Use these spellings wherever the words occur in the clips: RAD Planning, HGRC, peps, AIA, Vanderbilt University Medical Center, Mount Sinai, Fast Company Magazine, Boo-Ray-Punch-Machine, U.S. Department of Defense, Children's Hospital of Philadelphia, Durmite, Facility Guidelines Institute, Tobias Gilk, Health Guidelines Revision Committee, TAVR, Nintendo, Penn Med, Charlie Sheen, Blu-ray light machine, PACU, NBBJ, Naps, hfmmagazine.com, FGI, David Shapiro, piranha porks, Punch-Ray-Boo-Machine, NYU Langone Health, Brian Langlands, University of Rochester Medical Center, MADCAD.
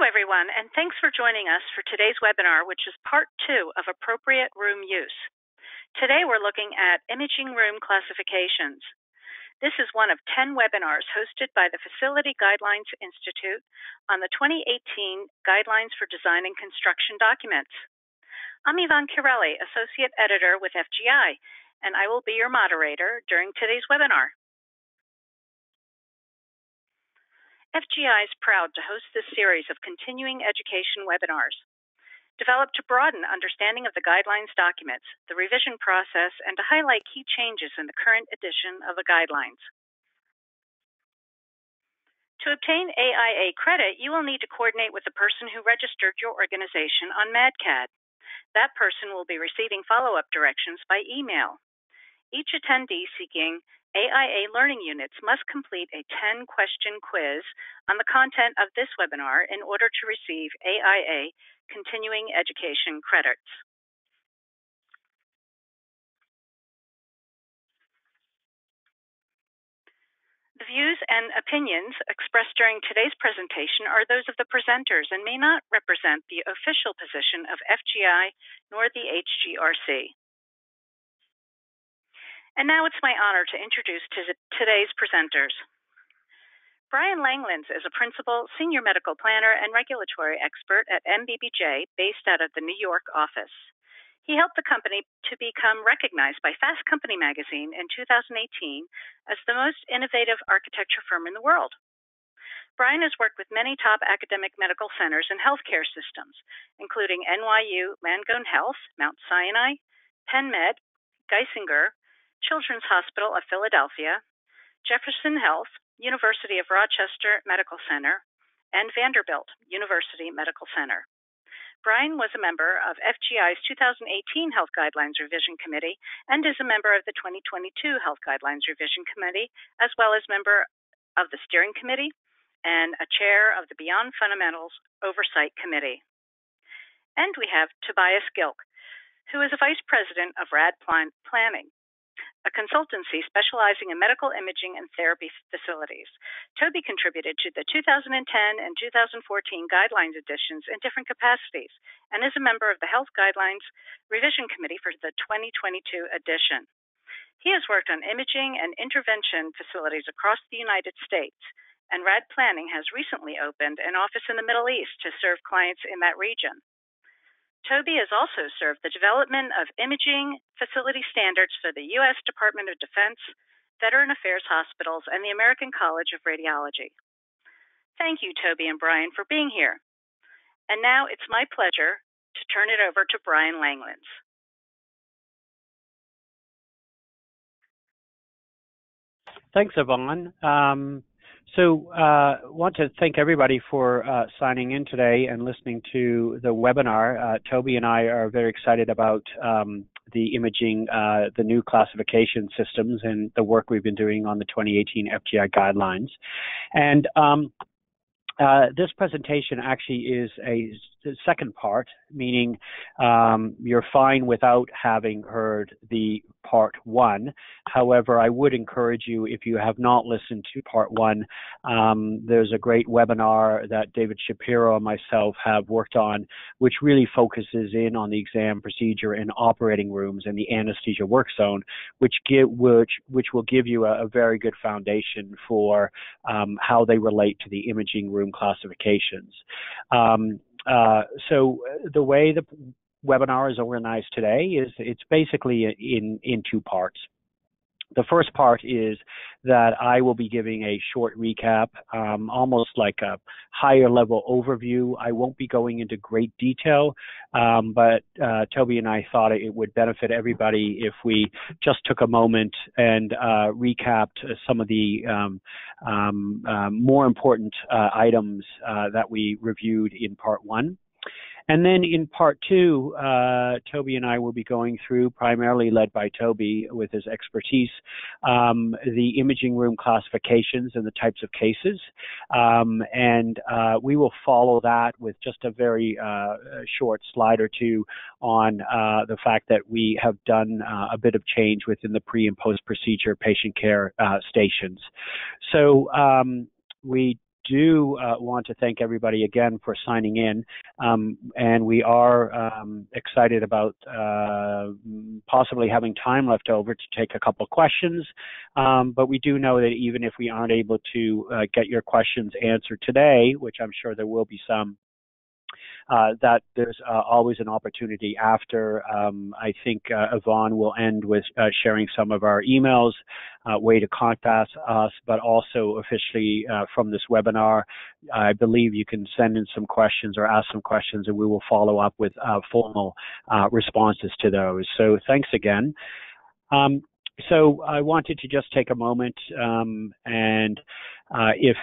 Hello, everyone, and thanks for joining us for today's webinar, which is part two of appropriate room use. Today, we're looking at imaging room classifications. This is one of 10 webinars hosted by the Facility Guidelines Institute on the 2018 Guidelines for Design and Construction Documents. I'm Yvonne Chiarelli, Associate Editor with FGI, and I will be your moderator during today's webinar. FGI is proud to host this series of continuing education webinars, developed to broaden understanding of the guidelines documents, the revision process, and to highlight key changes in the current edition of the guidelines. To obtain AIA credit, you will need to coordinate with the person who registered your organization on MADCAD. That person will be receiving follow-up directions by email. Each attendee seeking AIA learning units must complete a 10-question quiz on the content of this webinar in order to receive AIA continuing education credits. The views and opinions expressed during today's presentation are those of the presenters and may not represent the official position of FGI nor the HGRC. And now it's my honor to introduce today's presenters. Brian Langlands is a principal, senior medical planner, and regulatory expert at NBBJ based out of the New York office. He helped the company to become recognized by Fast Company Magazine in 2018 as the most innovative architecture firm in the world. Brian has worked with many top academic medical centers and healthcare systems, including NYU Langone Health, Mount Sinai, Penn Med, Geisinger, Children's Hospital of Philadelphia, Jefferson Health, University of Rochester Medical Center, and Vanderbilt University Medical Center. Brian was a member of FGI's 2018 Health Guidelines Revision Committee and is a member of the 2022 Health Guidelines Revision Committee, as well as member of the Steering Committee and a chair of the Beyond Fundamentals Oversight Committee. And we have Tobias Gilk, who is a vice president of RAD Planning, a consultancy specializing in medical imaging and therapy facilities. Toby contributed to the 2010 and 2014 guidelines editions in different capacities and is a member of the Health Guidelines Revision Committee for the 2022 edition. He has worked on imaging and intervention facilities across the United States, and RAD Planning has recently opened an office in the Middle East to serve clients in that region. Toby has also served the development of imaging facility standards for the U.S. Department of Defense, Veteran Affairs Hospitals, and the American College of Radiology. Thank you, Toby and Brian, for being here. And now it's my pleasure to turn it over to Brian Langlands. Thanks, Yvonne. So I want to thank everybody for signing in today and listening to the webinar. Toby and I are very excited about the imaging, the new classification systems and the work we've been doing on the 2018 FGI guidelines. And this presentation actually is a second part, meaning you're fine without having heard the part one. However, I would encourage you, if you have not listened to part one, there's a great webinar that David Shapiro and myself have worked on, which really focuses in on the exam procedure in operating rooms and the anesthesia work zone, which will give you a very good foundation for how they relate to the imaging room classifications. So the way the webinar is organized today is it's basically in two parts. The first part is that I will be giving a short recap, almost like a higher level overview. I won't be going into great detail, but Toby and I thought it would benefit everybody if we just took a moment and recapped some of the more important items that we reviewed in part one. And then in part two, Toby and I will be going through, primarily led by Toby with his expertise, the imaging room classifications and the types of cases. And we will follow that with just a very short slide or two on the fact that we have done a bit of change within the pre and post procedure patient care stations. So we do want to thank everybody again for signing in, and we are excited about possibly having time left over to take a couple questions, but we do know that even if we aren't able to get your questions answered today, which I'm sure there will be some, that there's always an opportunity after. I think Yvonne will end with sharing some of our emails, way to contact us, but also officially from this webinar, I believe you can send in some questions or ask some questions, and we will follow up with formal responses to those. So thanks again. So I wanted to just take a moment and if,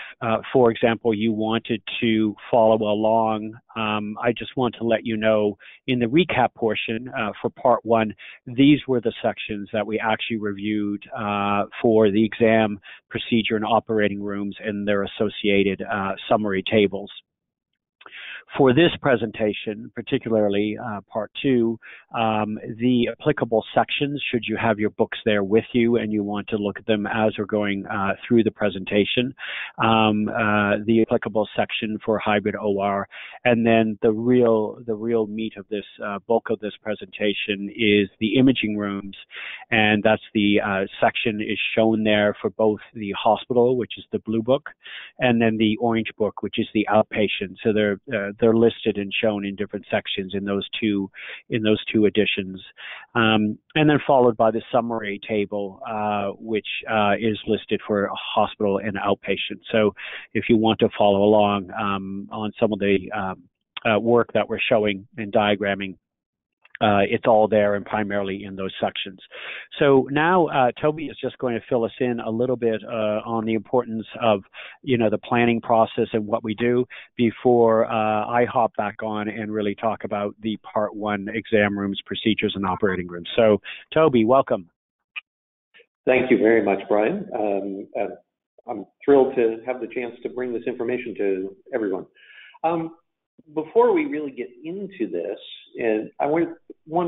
for example, you wanted to follow along, I just want to let you know in the recap portion for part one, these were the sections that we actually reviewed for the exam, procedure, and operating rooms and their associated summary tables. For this presentation, particularly part two, the applicable sections, should you have your books there with you and you want to look at them as we're going through the presentation, the applicable section for hybrid OR, and then the real meat of this bulk of this presentation is the imaging rooms, and that's the section is shown there for both the hospital, which is the blue book, and then the orange book, which is the outpatient. So they're listed and shown in different sections in those two editions, and then followed by the summary table, which is listed for a hospital and outpatient. So if you want to follow along on some of the work that we're showing and diagramming, it's all there and primarily in those sections. So now Toby is just going to fill us in a little bit on the importance of, you know, the planning process and what we do before I hop back on and really talk about the part one exam rooms, procedures, and operating rooms. So Toby, welcome. Thank you very much, Brian. I'm thrilled to have the chance to bring this information to everyone. Before we really get into this, and I want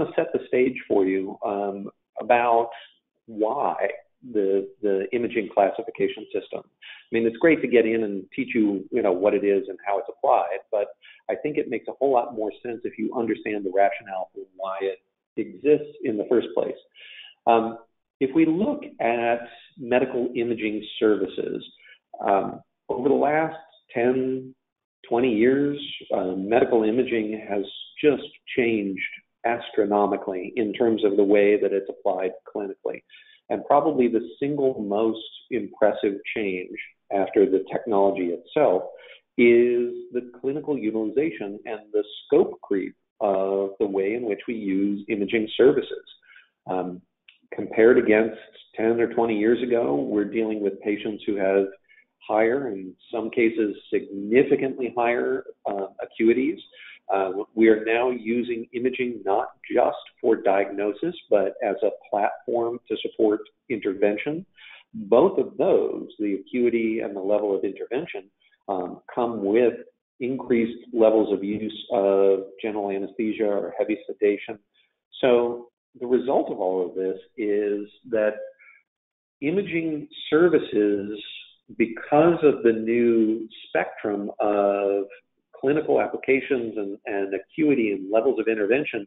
to set the stage for you about why the imaging classification system. I mean, it's great to get in and teach you, you know, what it is and how it's applied, but I think it makes a whole lot more sense if you understand the rationale for why it exists in the first place. If we look at medical imaging services, over the last 10, 20 years, medical imaging has just changed astronomically in terms of the way that it's applied clinically. And probably the single most impressive change after the technology itself is the clinical utilization and the scope creep of the way in which we use imaging services. Compared against 10 or 20 years ago, we're dealing with patients who have higher, in some cases significantly higher acuities. We are now using imaging not just for diagnosis, but as a platform to support intervention. Both of those, the acuity and the level of intervention, come with increased levels of use of general anesthesia or heavy sedation. So the result of all of this is that imaging services, because of the new spectrum of clinical applications and acuity and levels of intervention,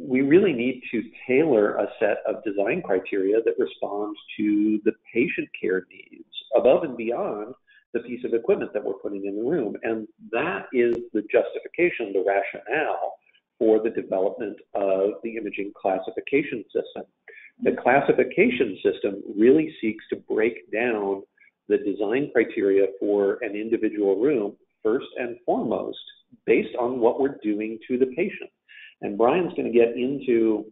we really need to tailor a set of design criteria that responds to the patient care needs above and beyond the piece of equipment that we're putting in the room. And that is the justification, the rationale for the development of the imaging classification system. The classification system really seeks to break down the design criteria for an individual room first and foremost based on what we're doing to the patient. And Brian's going to get into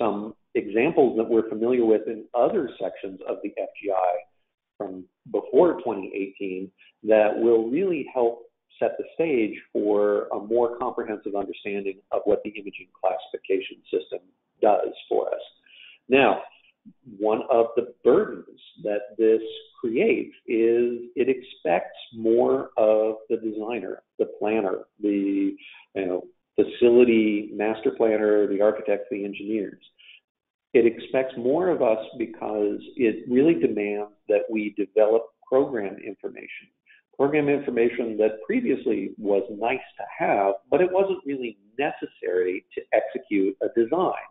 some examples that we're familiar with in other sections of the FGI from before 2018 that will really help set the stage for a more comprehensive understanding of what the imaging classification system does for us. Now, one of the burdens that this creates is it expects more of the designer, the planner, the, you know, facility master planner, the architects, the engineers. It expects more of us because it really demands that we develop program information. Program information that previously was nice to have, but it wasn't really necessary to execute a design.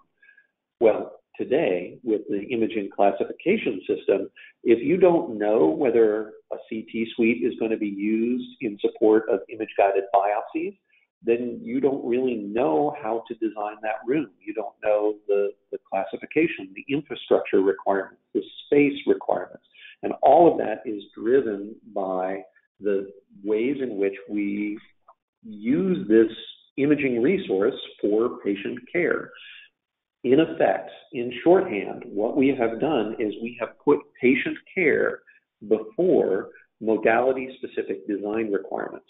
Well, today, with the imaging classification system, if you don't know whether a CT suite is going to be used in support of image-guided biopsies, then you don't really know how to design that room. You don't know the classification, the infrastructure requirements, the space requirements. And all of that is driven by the ways in which we use this imaging resource for patient care. In effect, in shorthand, what we have done is we have put patient care before modality-specific design requirements.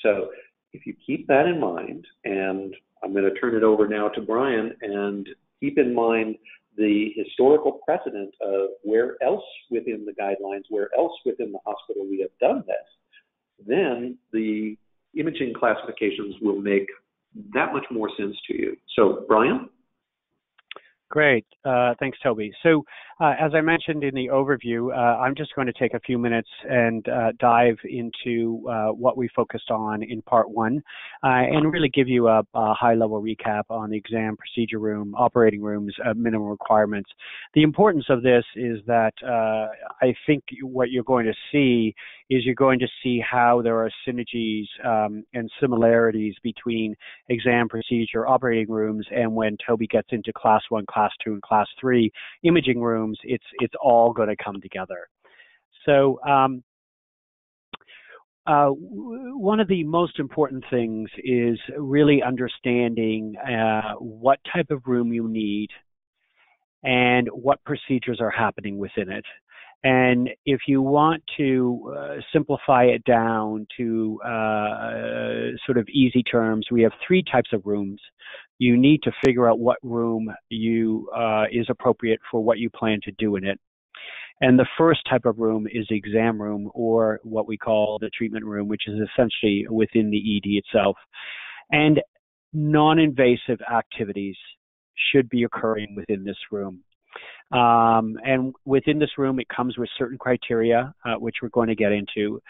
So if you keep that in mind, and I'm going to turn it over now to Brian, and keep in mind the historical precedent of where else within the guidelines, where else within the hospital we have done this, then the imaging classifications will make that much more sense to you. So, Brian? Great. Thanks, Toby. So as I mentioned in the overview, I'm just going to take a few minutes and dive into what we focused on in part one and really give you a high-level recap on the exam procedure room, operating rooms, minimum requirements. The importance of this is that I think what you're going to see is you're going to see how there are synergies and similarities between exam procedure operating rooms and when Toby gets into class one, class two, and class three imaging rooms, it's all going to come together. So one of the most important things is really understanding what type of room you need and what procedures are happening within it. And if you want to simplify it down to sort of easy terms, we have three types of rooms. You need to figure out what room you is appropriate for what you plan to do in it. And the first type of room is the exam room, or what we call the treatment room, which is essentially within the ED itself. And non-invasive activities should be occurring within this room. And within this room, it comes with certain criteria, which we're going to get into.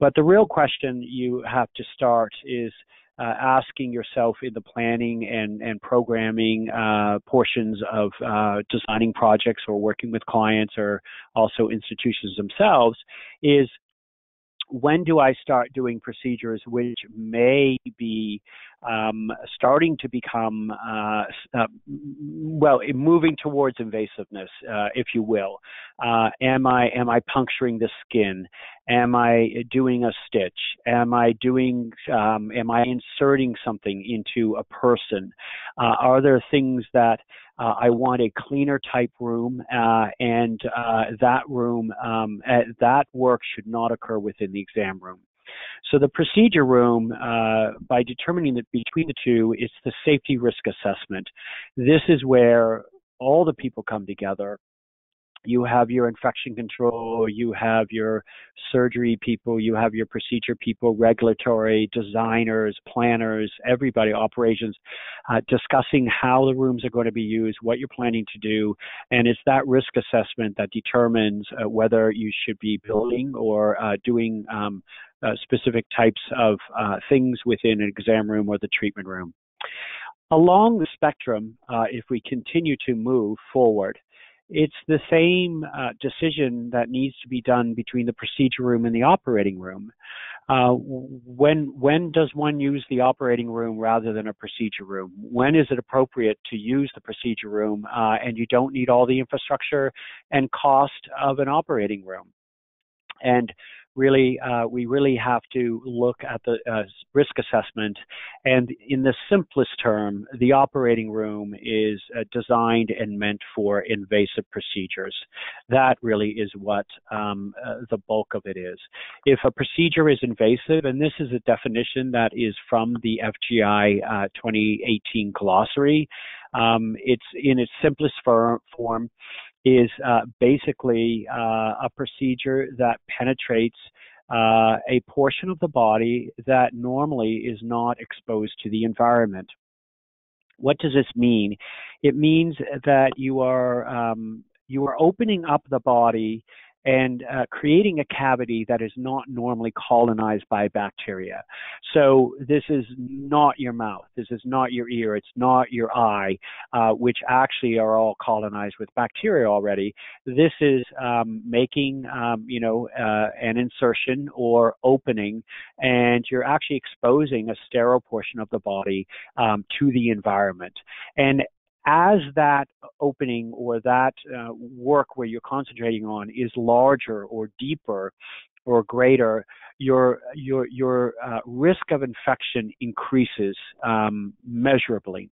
But the real question you have to start is asking yourself in the planning and programming portions of designing projects or working with clients or also institutions themselves is, when do I start doing procedures which may be starting to become, well, moving towards invasiveness, if you will? Am I puncturing the skin? Am I doing a stitch? Am I inserting something into a person? Are there things that I want a cleaner type room, and that room, that work should not occur within the exam room. So the procedure room, by determining that between the two, it's the safety risk assessment. This is where all the people come together. You have your infection control, you have your surgery people, you have your procedure people, regulatory, designers, planners, everybody, operations, discussing how the rooms are going to be used, what you're planning to do. And it's that risk assessment that determines whether you should be building or doing specific types of things within an exam room or the treatment room. Along the spectrum, if we continue to move forward, it's the same decision that needs to be done between the procedure room and the operating room. When does one use the operating room rather than a procedure room? When is it appropriate to use the procedure room and you don't need all the infrastructure and cost of an operating room? And really, we really have to look at the risk assessment. And in the simplest term, the operating room is designed and meant for invasive procedures. That really is what the bulk of it is. If a procedure is invasive, and this is a definition that is from the FGI 2018 glossary, it's in its simplest form, is basically a procedure that penetrates a portion of the body that normally is not exposed to the environment. What does this mean? It means that you are opening up the body and creating a cavity that is not normally colonized by bacteria. So this is not your mouth, this is not your ear, it's not your eye, which actually are all colonized with bacteria already. This is making, an insertion or opening, and you're actually exposing a sterile portion of the body to the environment. And as that opening or that work where you're concentrating on is larger or deeper or greater, your risk of infection increases measurably.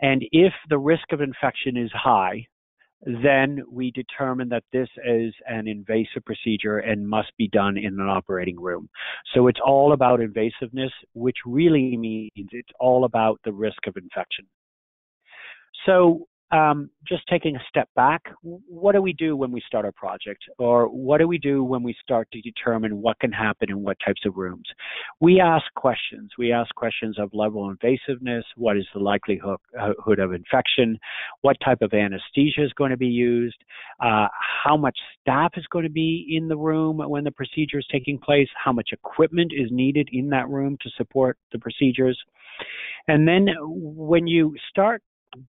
And if the risk of infection is high, then we determine that this is an invasive procedure and must be done in an operating room. So it's all about invasiveness, which really means it's all about the risk of infection. So just taking a step back, what do we do when we start a project? Or what do we do when we start to determine what can happen in what types of rooms? We ask questions. We ask questions of level of invasiveness. What is the likelihood of infection? What type of anesthesia is going to be used? How much staff is going to be in the room when the procedure is taking place? How much equipment is needed in that room to support the procedures? And then when you start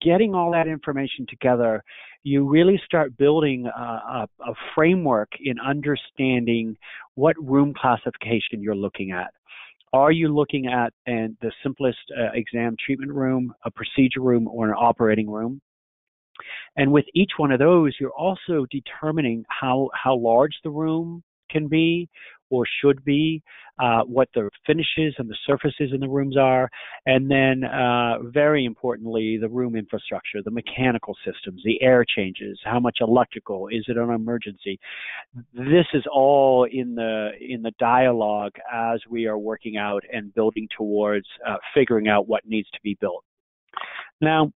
getting all that information together, you really start building a framework in understanding what room classification you're looking at. Are you looking at the simplest exam treatment room, a procedure room, or an operating room? And with each one of those, you're also determining how large the room can be or should be, what the finishes and the surfaces in the rooms are, and then very importantly, the room infrastructure, the mechanical systems, the air changes, how much electrical, is it an emergency? This is all in the dialogue as we are working out and building towards figuring out what needs to be built. Now,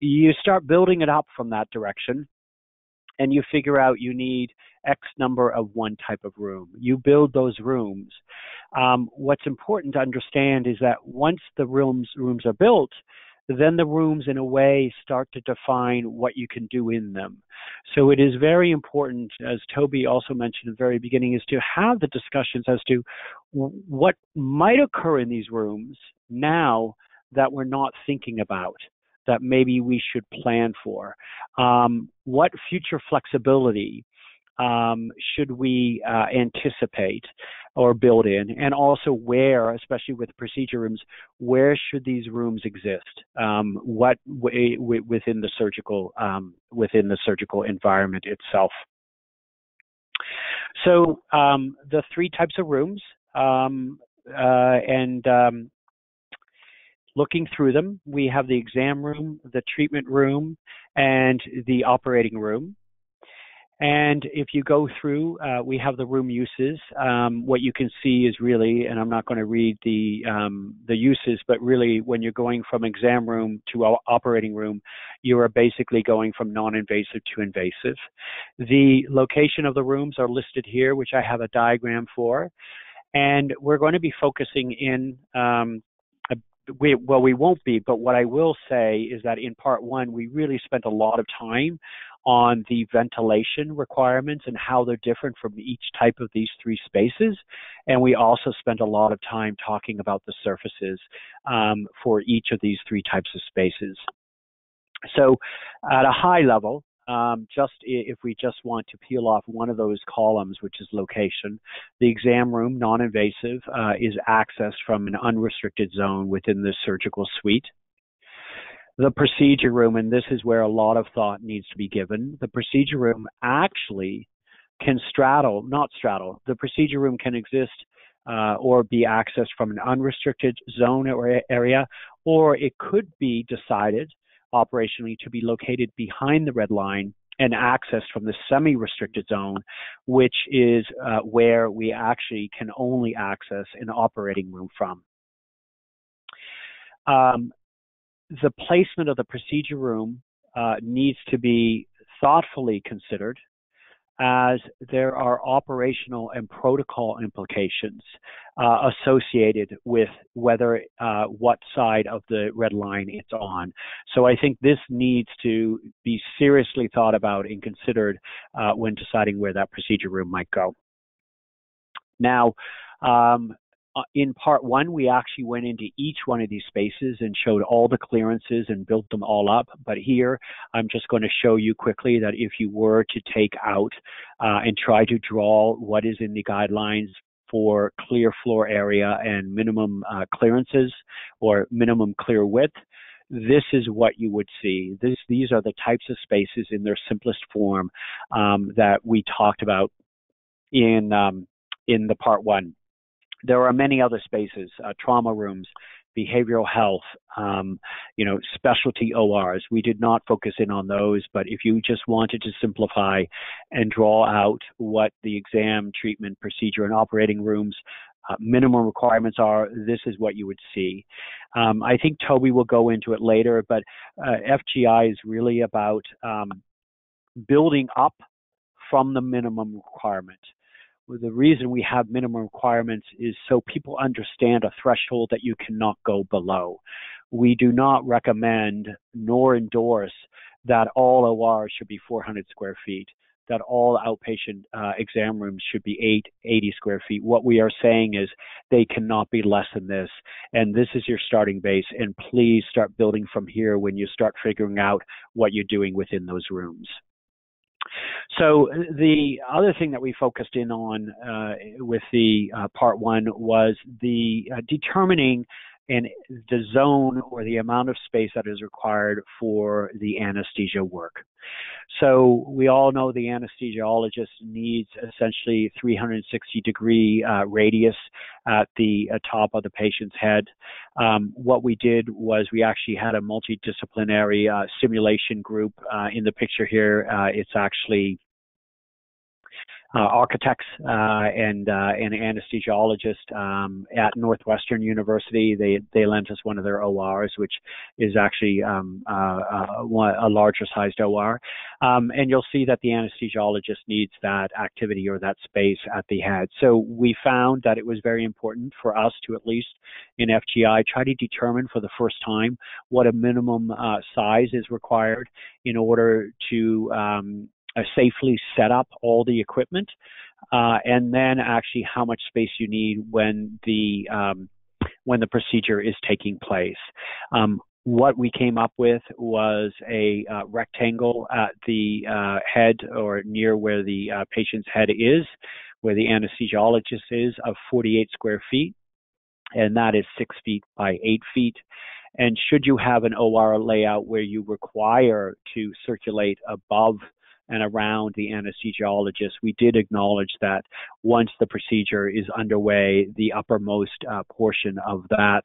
you start building it up from that direction, and you figure out you need X number of one type of room. You build those rooms. What's important to understand is that once the rooms are built, then the rooms in a way start to define what you can do in them. So it is very important, as Toby also mentioned at the very beginning, is to have the discussions as to what might occur in these rooms now that we're not thinking about, that maybe we should plan for. What future flexibility should we anticipate or build in? And also where, especially with procedure rooms, where should these rooms exist? What way within the surgical environment itself? So the three types of rooms looking through them, we have the exam room, the treatment room, and the operating room. And if you go through, we have the room uses. What you can see is really, and I'm not going to read the uses, but really when you're going from exam room to operating room, you are basically going from non-invasive to invasive. The location of the rooms are listed here, which I have a diagram for. And we're going to be focusing in we won't be, but what I will say is that in part one, we really spent a lot of time on the ventilation requirements and how they're different from each type of these three spaces. And we also spent a lot of time talking about the surfaces for each of these three types of spaces. So at a high level, if we just want to peel off one of those columns, which is location, the exam room, non-invasive, is accessed from an unrestricted zone within the surgical suite. The procedure room, and this is where a lot of thought needs to be given, the procedure room actually can the procedure room can exist or be accessed from an unrestricted zone or area, or it could be decided operationally to be located behind the red line and accessed from the semi-restricted zone, which is where we actually can only access an operating room from. The placement of the procedure room needs to be thoughtfully considered as there are operational and protocol implications associated with whether what side of the red line it's on. So I think this needs to be seriously thought about and considered when deciding where that procedure room might go. Now, in part one, we actually went into each one of these spaces and showed all the clearances and built them all up. But here, I'm just going to show you quickly that if you were to take out and try to draw what is in the guidelines for clear floor area and minimum clearances or minimum clear width, this is what you would see. These are the types of spaces in their simplest form that we talked about in the part one. There are many other spaces, trauma rooms, behavioral health, specialty ORs. We did not focus in on those, but if you just wanted to simplify and draw out what the exam, treatment, procedure, and operating rooms minimum requirements are, this is what you would see. I think Toby will go into it later, but FGI is really about building up from the minimum requirement. The reason we have minimum requirements is so people understand a threshold that you cannot go below. We do not recommend nor endorse that all ORs should be 400 square feet, that all outpatient exam rooms should be 80 square feet. What we are saying is they cannot be less than this. And this is your starting base. And please start building from here when you start figuring out what you're doing within those rooms. So the other thing that we focused in on with the part one was the determining the zone or the amount of space that is required for the anesthesia work. So we all know the anesthesiologist needs essentially 360-degree radius at the top of the patient's head. What we did was we actually had a multidisciplinary simulation group in the picture here. It's actually architects and anesthesiologists at Northwestern University. They lent us one of their ORs, which is actually a larger sized OR. And you'll see that the anesthesiologist needs that activity or that space at the head. So we found that it was very important for us to, at least in FGI, try to determine for the first time what a minimum size is required in order to safely set up all the equipment, and then actually how much space you need when the procedure is taking place. What we came up with was a rectangle at the head or near where the patient's head is, where the anesthesiologist is, of 48 square feet, and that is 6 feet by 8 feet. And should you have an OR layout where you require to circulate above and around the anesthesiologist, we did acknowledge that once the procedure is underway, the uppermost portion of that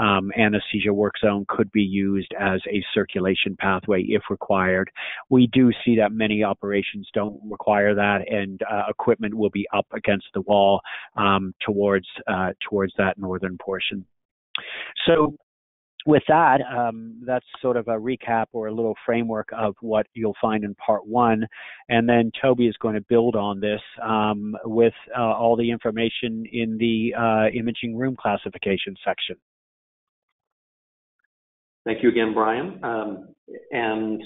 anesthesia work zone could be used as a circulation pathway if required. We do see that many operations don't require that, and equipment will be up against the wall towards that northern portion. So with that, that's sort of a recap or a little framework of what you'll find in part one. And then Toby is going to build on this with all the information in the imaging room classification section. Thank you again, Brian. And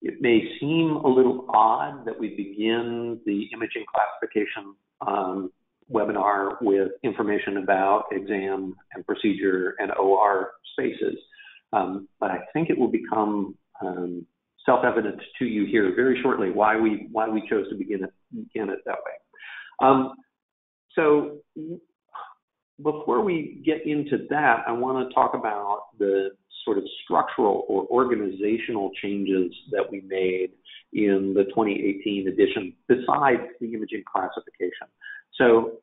it may seem a little odd that we begin the imaging classification webinar with information about exam and procedure and OR spaces. But I think it will become self-evident to you here very shortly why we chose to begin it that way. So before we get into that, I want to talk about the sort of structural or organizational changes that we made in the 2018 edition besides the imaging classification. So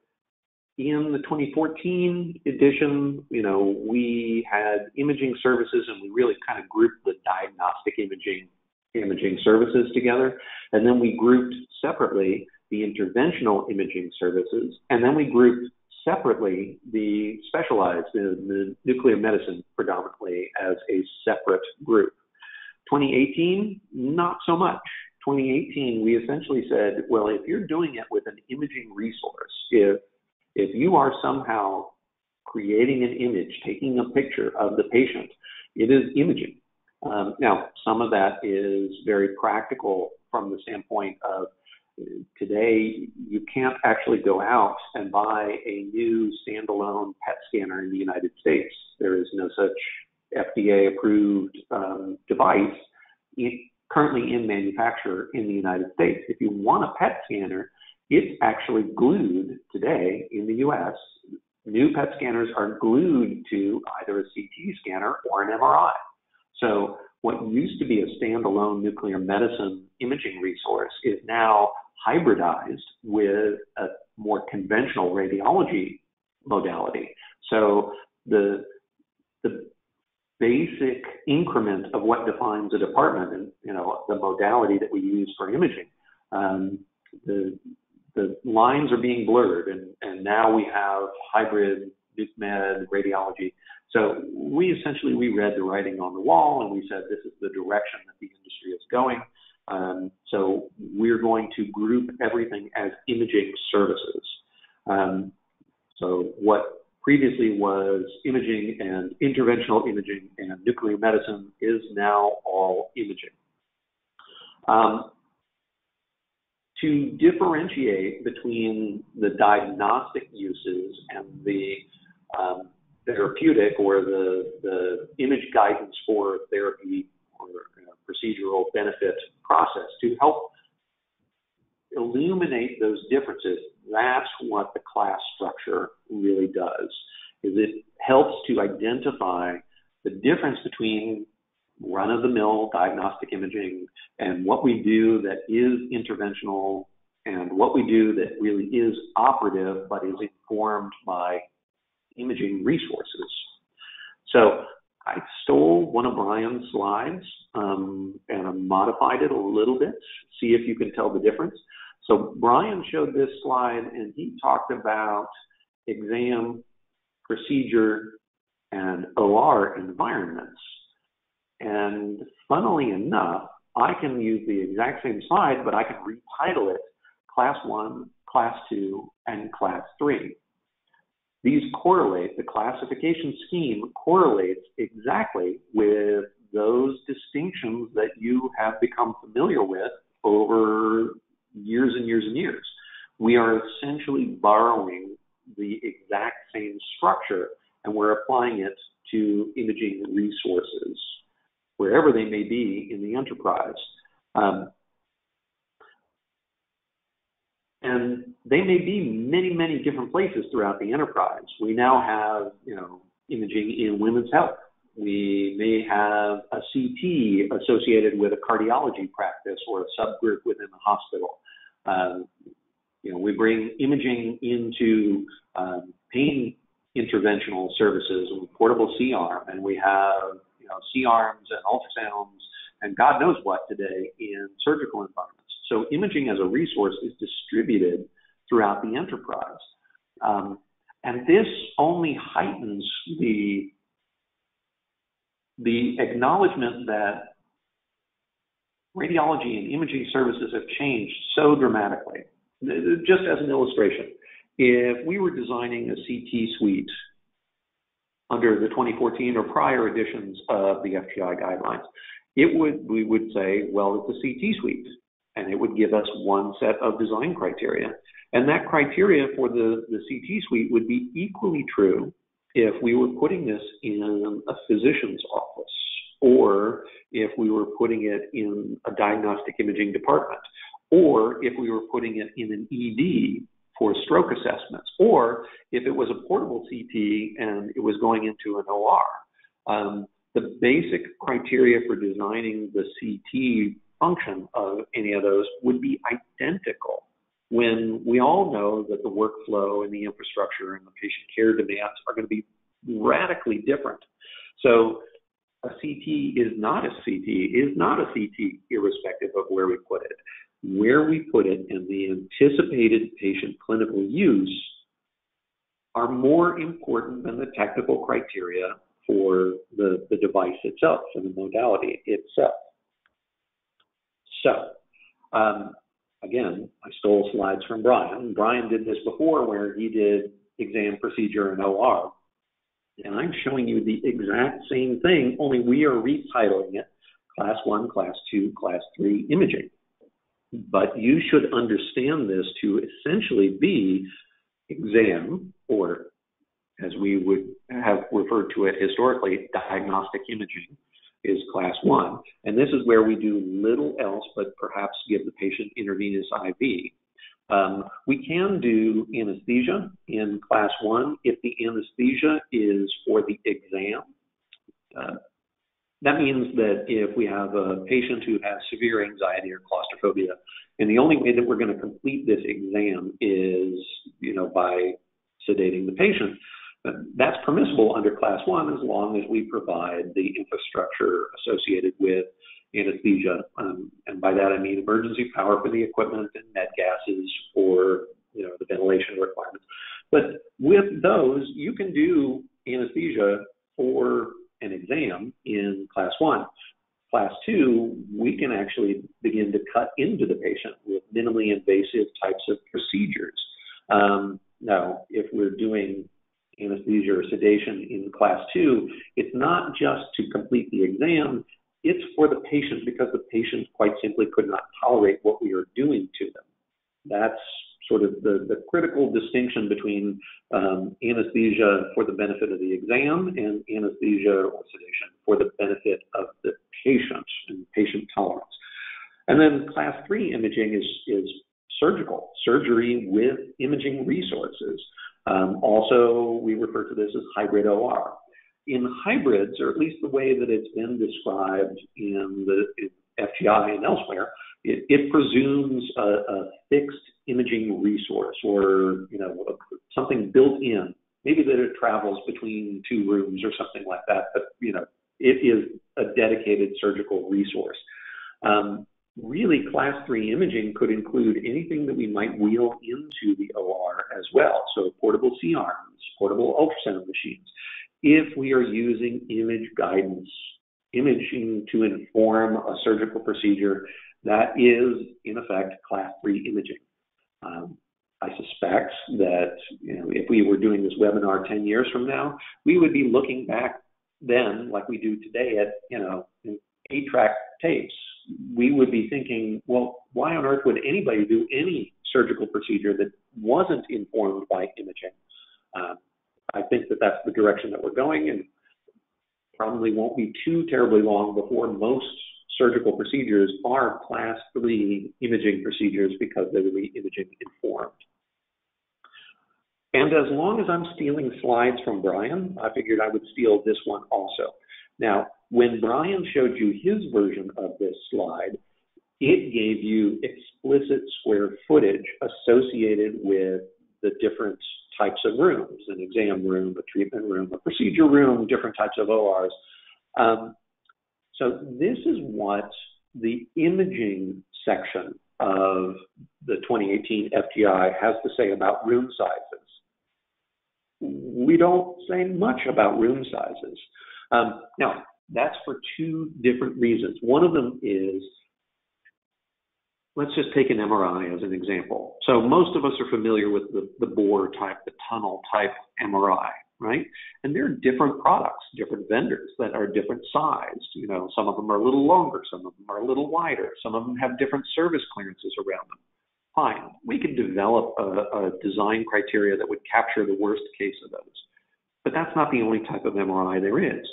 in the 2014 edition, we had imaging services, and we really kind of grouped the diagnostic imaging services together. And then we grouped separately the interventional imaging services. And then we grouped separately the specialized, the nuclear medicine predominantly, as a separate group. 2018, not so much. 2018, we essentially said, well, if you're doing it with an imaging resource, if you are somehow creating an image, taking a picture of the patient, it is imaging. Now, some of that is very practical from the standpoint of today, you can't actually go out and buy a new standalone PET scanner in the United States. There is no such FDA-approved device currently in manufacture in the United States. If you want a PET scanner, it's actually glued today in the U.S. New PET scanners are glued to either a CT scanner or an MRI. So what used to be a standalone nuclear medicine imaging resource is now hybridized with a more conventional radiology modality. So the basic increment of what defines a department and, you know, the modality that we use for imaging, the lines are being blurred, and now we have hybrid nuc med radiology. So we essentially, we read the writing on the wall, and we said this is the direction that the industry is going. So we're going to group everything as imaging services. So what previously was imaging and interventional imaging and nuclear medicine is now all imaging. To differentiate between the diagnostic uses and the therapeutic or the image guidance for therapy or procedural benefit process, to help illuminate those differences, that's what the class structure really does, is it helps to identify the difference between run-of-the-mill diagnostic imaging and what we do that is interventional and what we do that really is operative but is informed by imaging resources. So I stole one of Brian's slides and I modified it a little bit, see if you can tell the difference. So Brian showed this slide and he talked about exam, procedure, and OR environments. And funnily enough, I can use the exact same slide, but I can retitle it Class 1, Class 2, and Class 3. These correlate, the classification scheme correlates exactly with those distinctions that you have become familiar with over years and years and years. We are essentially borrowing the exact same structure, and we're applying it to imaging resources, wherever they may be in the enterprise. And they may be many, many different places throughout the enterprise. We now have, you know, imaging in women's health. We may have a CT associated with a cardiology practice or a subgroup within the hospital. You know, we bring imaging into pain interventional services with portable C-arm, and we have C-arms and ultrasounds and God knows what today in surgical environments. So imaging as a resource is distributed throughout the enterprise. And this only heightens the acknowledgement that radiology and imaging services have changed so dramatically. Just as an illustration, if we were designing a CT suite under the 2014 or prior editions of the FGI guidelines, we would say, well, it's a CT suite, and it would give us one set of design criteria. And that criteria for the CT suite would be equally true if we were putting this in a physician's office, or if we were putting it in a diagnostic imaging department, or if we were putting it in an ED for stroke assessments, or if it was a portable CT and it was going into an OR. The basic criteria for designing the CT function of any of those would be identical, when we all know that the workflow and the infrastructure and the patient care demands are going to be radically different. So a CT is not a CT, irrespective of where we put it. Where we put it and the anticipated patient clinical use are more important than the technical criteria for the device itself and the modality itself. So Again, I stole slides from Brian. Brian did this before where he did exam, procedure, and OR. And I'm showing you the exact same thing, only we are retitling it Class 1, Class 2, Class 3 imaging. But you should understand this to essentially be exam, or as we would have referred to it historically, diagnostic imaging is Class 1. And this is where we do little else but perhaps give the patient intravenous IV. We can do anesthesia in Class 1 if the anesthesia is for the exam. That means that if we have a patient who has severe anxiety or claustrophobia, and the only way that we're going to complete this exam is, by sedating the patient, that's permissible under Class 1 as long as we provide the infrastructure associated with anesthesia. And by that I mean emergency power for the equipment and med gases for the ventilation requirements. But with those, you can do anesthesia for an exam in Class 1. Class 2, we can actually begin to cut into the patient with minimally invasive types of procedures. Now, if we're doing anesthesia or sedation in Class 2, it's not just to complete the exam, it's for the patient because the patient quite simply could not tolerate what we are doing to them. That's sort of the critical distinction between anesthesia for the benefit of the exam and anesthesia or sedation for the benefit of the patient and patient tolerance. And then Class 3 imaging is surgical, surgery with imaging resources. Also, we refer to this as hybrid OR. In hybrids, or at least the way that it's been described in the FGI and elsewhere, it presumes a fixed imaging resource or something built in, maybe that it travels between two rooms or something like that, but it is a dedicated surgical resource. Really, Class 3 imaging could include anything that we might wheel into the OR as well, so portable C-arms, portable ultrasound machines. If we are using image guidance, imaging to inform a surgical procedure, that is, in effect, Class 3 imaging. I suspect that if we were doing this webinar 10 years from now, we would be looking back then, like we do today, at 8-track tapes. We would be thinking, well, why on earth would anybody do any surgical procedure that wasn't informed by imaging? I think that that's the direction that we're going, and probably won't be too terribly long before most surgical procedures are Class 3 imaging procedures because they will be imaging informed. And as long as I'm stealing slides from Brian, I figured I would steal this one also. Now, when Brian showed you his version of this slide, it gave you explicit square footage associated with the different types of rooms, an exam room, a treatment room, a procedure room, different types of ORs. So this is what the imaging section of the 2018 FGI has to say about room sizes. We don't say much about room sizes. Now, that's for two different reasons. One of them is, let's just take an MRI as an example. So most of us are familiar with the bore type, the tunnel type MRI, right? And there are different products, different vendors that are different sized. Some of them are a little longer, some of them are a little wider, some of them have different service clearances around them. Fine, we could develop a design criteria that would capture the worst case of those. But that's not the only type of MRI there is.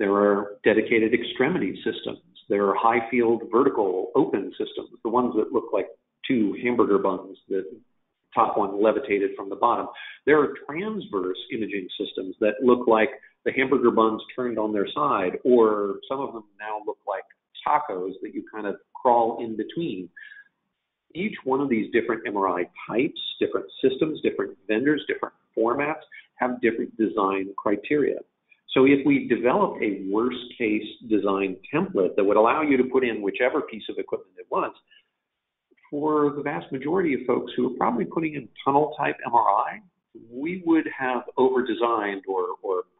There are dedicated extremity systems. There are high field vertical open systems, the ones that look like two hamburger buns, the top one levitated from the bottom. There are transverse imaging systems that look like the hamburger buns turned on their side, or some of them now look like tacos that you kind of crawl in between. Each one of these different MRI types, different systems, different vendors, different formats have different design criteria. So if we develop a worst case design template that would allow you to put in whichever piece of equipment it was, for the vast majority of folks who are probably putting in tunnel type MRI, we would have over designed or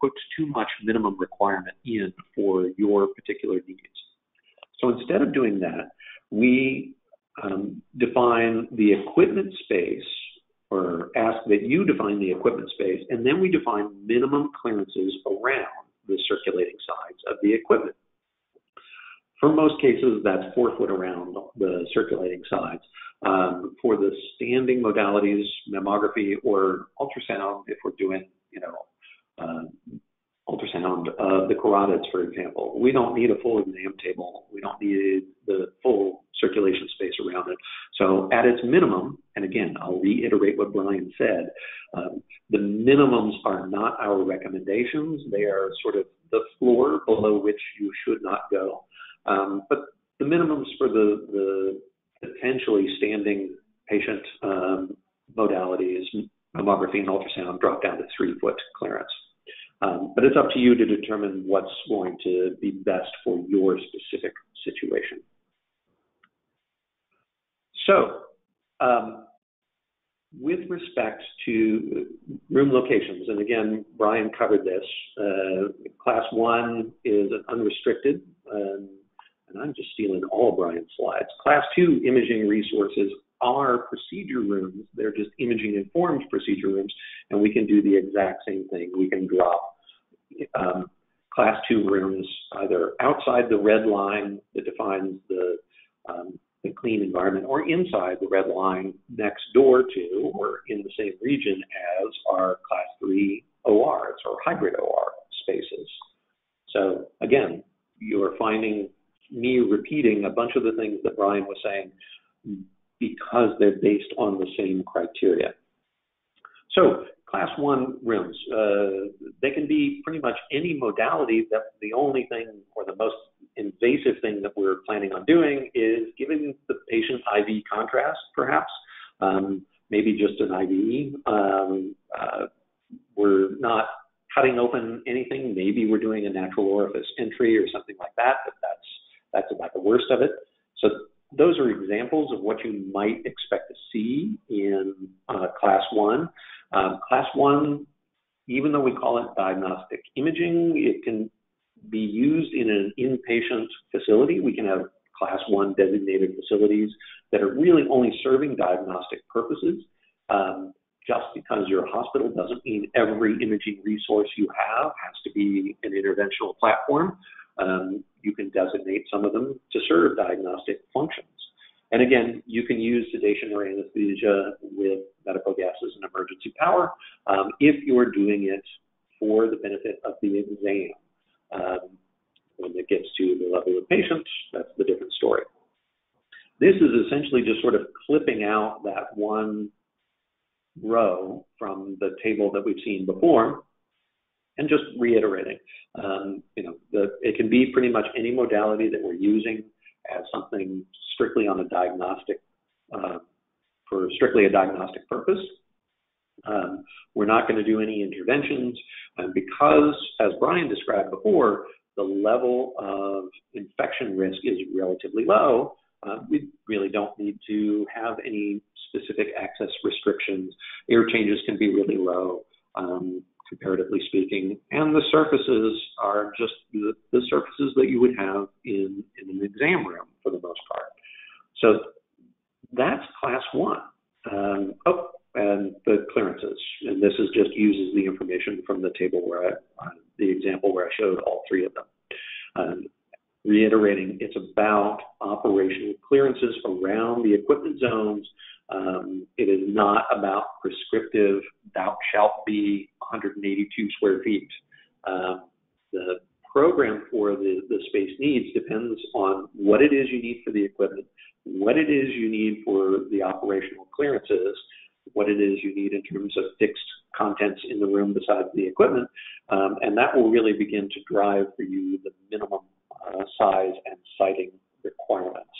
put too much minimum requirement in for your particular needs. So instead of doing that, we define the equipment space, or ask that you define the equipment space, and then we define minimum clearances around the circulating sides of the equipment. For most cases, that's 4 foot around the circulating sides. For the standing modalities, mammography or ultrasound, if we're doing, ultrasound of the carotids, for example, we don't need a full exam table. We don't need the full circulation space around it. So at its minimum, and again, I'll reiterate what Brian said, the minimums are not our recommendations. They are sort of the floor below which you should not go. But the minimums for the potentially standing patient modalities, mammography and ultrasound, drop down to 3 foot clearance. But it's up to you to determine what's going to be best for your specific situation. So, with respect to room locations, and again, Brian covered this, class one is an unrestricted, and I'm just stealing all Brian's slides. Class two imaging resources are procedure rooms. They're just imaging-informed procedure rooms, and we can do the exact same thing. We can drop class two rooms either outside the red line that defines the clean environment, or inside the red line next door to, or in the same region as, our class three ORs or hybrid OR spaces. So again, you are finding me repeating a bunch of the things that Brian was saying, because they're based on the same criteria. So class one rooms, they can be pretty much any modality. That the only thing, or the most invasive thing that we're planning on doing, is giving the patient IV contrast, perhaps, maybe just an IV. We're not cutting open anything. Maybe we're doing a natural orifice entry or something like that, but that's about the worst of it. So those are examples of what you might expect to see in class one. Class one, even though we call it diagnostic imaging, it can be used in an inpatient facility. We can have class one designated facilities that are really only serving diagnostic purposes. Just because your hospital doesn't mean every imaging resource you have has to be an interventional platform. You can designate some of them to serve diagnostic functions. And again, you can use sedation or anesthesia with medical gases and emergency power if you are doing it for the benefit of the exam. When it gets to the level of patients, that's the different story. This is essentially just sort of clipping out that one row from the table that we've seen before, and just reiterating, it can be pretty much any modality that we're using as something strictly on a diagnostic, for strictly a diagnostic purpose. We're not going to do any interventions, because, as Brian described before, the level of infection risk is relatively low. We really don't need to have any specific access restrictions. Air changes can be really low, comparatively speaking, and the surfaces are just the surfaces that you would have in an exam room for the most part. So that's class one. And the clearances, and this is just uses the information from the table where the example where I showed all three of them. Reiterating, it's about operational clearances around the equipment zones. It is not about prescriptive, thou shalt be 182 square feet. The program for the space needs depends on what it is you need for the equipment, what it is you need for the operational clearances, what it is you need in terms of fixed contents in the room besides the equipment, and that will really begin to drive for you the minimum size and siting requirements.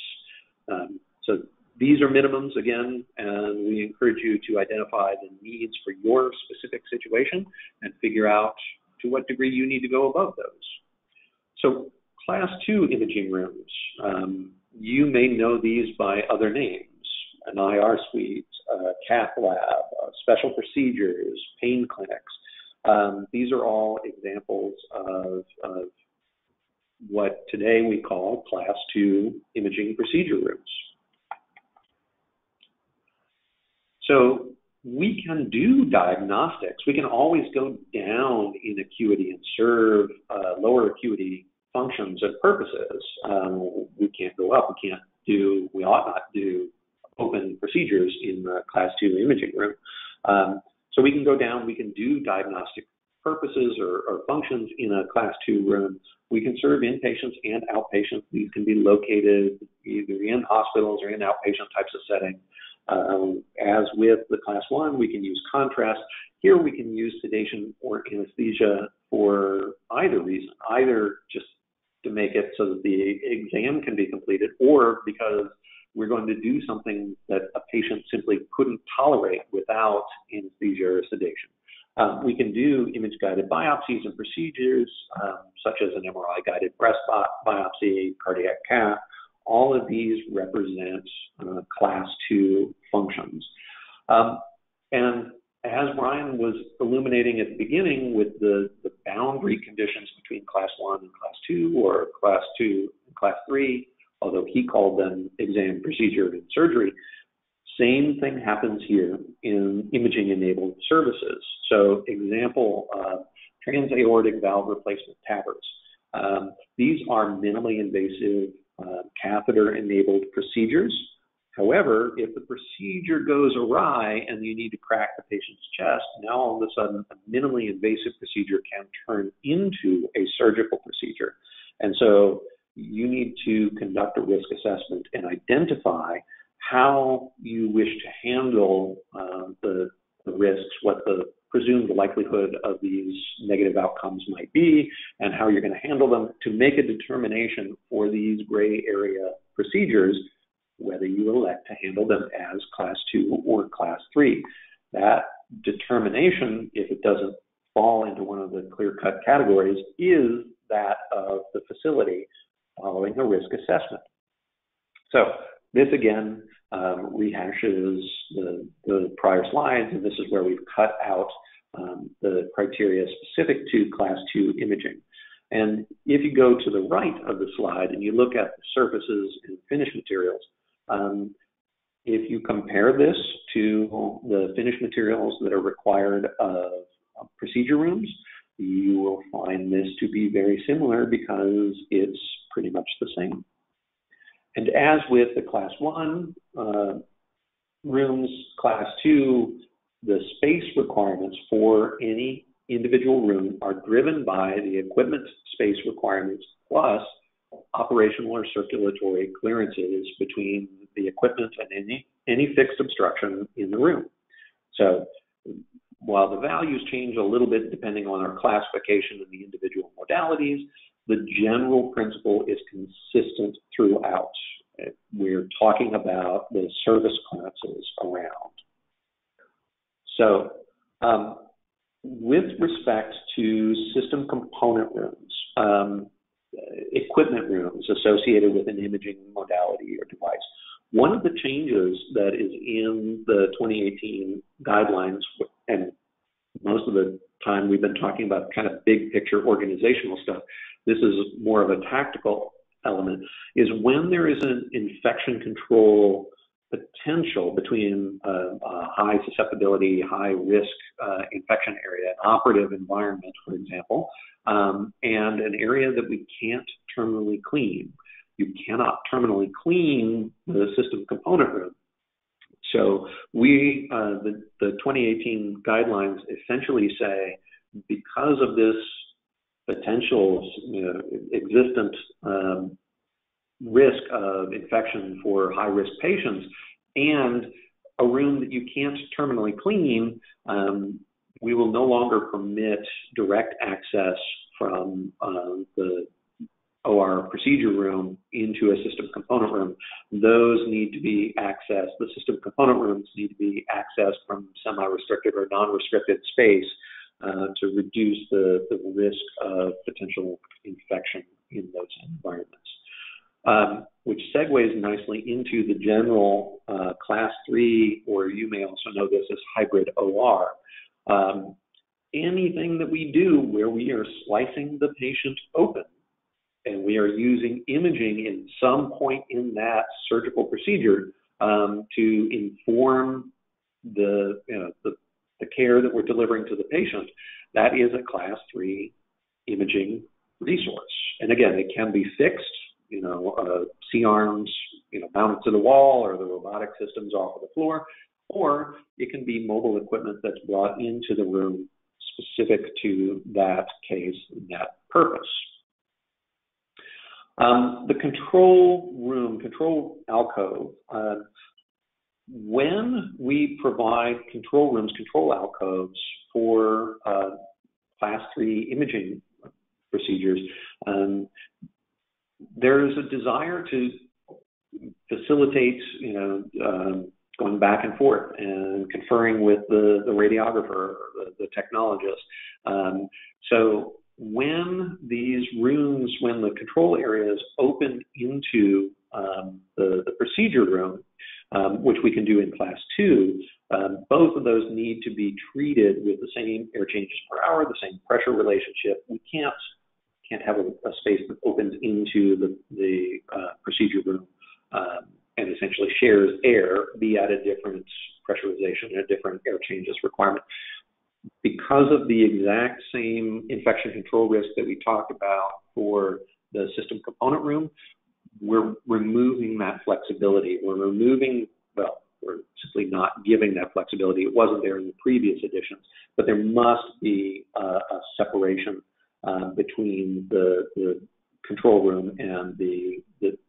So these are minimums, again, and we encourage you to identify the needs for your specific situation and figure out to what degree you need to go above those. So class two imaging rooms, you may know these by other names: an IR suite, a cath lab, special procedures, pain clinics. These are all examples of what today we call class two imaging procedure rooms. So we can do diagnostics. We can always go down in acuity and serve lower acuity functions and purposes. We can't go up. We ought not do open procedures in the class 2 imaging room. So we can go down, we can do diagnostic purposes or functions in a class 2 room. We can serve inpatients and outpatients. These can be located either in hospitals or in outpatient types of setting. As with the class 1, we can use contrast. Here we can use sedation or anesthesia for either reason, either just to make it so that the exam can be completed, or because we're going to do something that a patient simply couldn't tolerate without anesthesia or sedation. We can do image-guided biopsies and procedures, such as an MRI-guided breast biopsy, cardiac cath. All of these represent class 2 functions. And as Brian was illuminating at the beginning with the boundary conditions between class 1 and class 2, or class 2 and class 3, although he called them exam, procedure, and surgery, same thing happens here in imaging-enabled services. So example, transaortic valve replacement TAVRs. These are minimally invasive catheter-enabled procedures. However, if the procedure goes awry and you need to crack the patient's chest, now all of a sudden a minimally invasive procedure can turn into a surgical procedure. And so you need to conduct a risk assessment and identify how you wish to handle the risks, what the presumed likelihood of these negative outcomes might be, and how you're going to handle them to make a determination for these gray area procedures, whether you elect to handle them as class 2 or class 3. That determination, if it doesn't fall into one of the clear-cut categories, is that of the facility following a risk assessment. So this again rehashes the prior slides, and this is where we've cut out the criteria specific to class 2 imaging. And if you go to the right of the slide and you look at the surfaces and finished materials, if you compare this to the finished materials that are required of procedure rooms, you will find this to be very similar because it's pretty much the same. And as with the class 1 rooms, class 2, the space requirements for any individual room are driven by the equipment space requirements plus operational or circulatory clearances between the equipment and any fixed obstruction in the room. So while the values change a little bit depending on our classification and the individual modalities, the general principle is consistent throughout. We're talking about the service classes around. So with respect to system component rooms, equipment rooms associated with an imaging modality or device, one of the changes that is in the 2018 guidelines, and most of the time we've been talking about kind of big picture organizational stuff, this is more of a tactical element, is when there is an infection control potential between a high susceptibility, high risk infection area, an operative environment, for example, and an area that we can't terminally clean. You cannot terminally clean the system component room. So we, the 2018 guidelines essentially say, because of this potential existent risk of infection for high-risk patients and a room that you can't terminally clean, we will no longer permit direct access from the OR procedure room into a system component room. Those need to be accessed. The system component rooms need to be accessed from semi-restricted or non-restricted space to reduce the risk of potential infection in those environments, which segues nicely into the general class 3, or you may also know this as hybrid OR. Anything that we do where we are slicing the patient open and we are using imaging in some point in that surgical procedure to inform the care that we're delivering to the patient, that is a class 3 imaging resource. And again, it can be fixed, C-arms, mounted to the wall, or the robotic systems off of the floor, or it can be mobile equipment that's brought into the room specific to that case, that purpose. The control alcove, when we provide control rooms, control alcoves for class 3 imaging procedures, there is a desire to facilitate, going back and forth and conferring with the radiographer, the technologist. So when these rooms, when the control areas open into the procedure room, which we can do in class 2, both of those need to be treated with the same air changes per hour, the same pressure relationship. We can't have a space that opens into the procedure room and essentially shares air, be at a different pressurization and a different air changes requirement. Because of the exact same infection control risk that we talked about for the system component room, we're removing that flexibility. We're simply not giving that flexibility. It wasn't there in the previous editions, but there must be a separation between the control room and the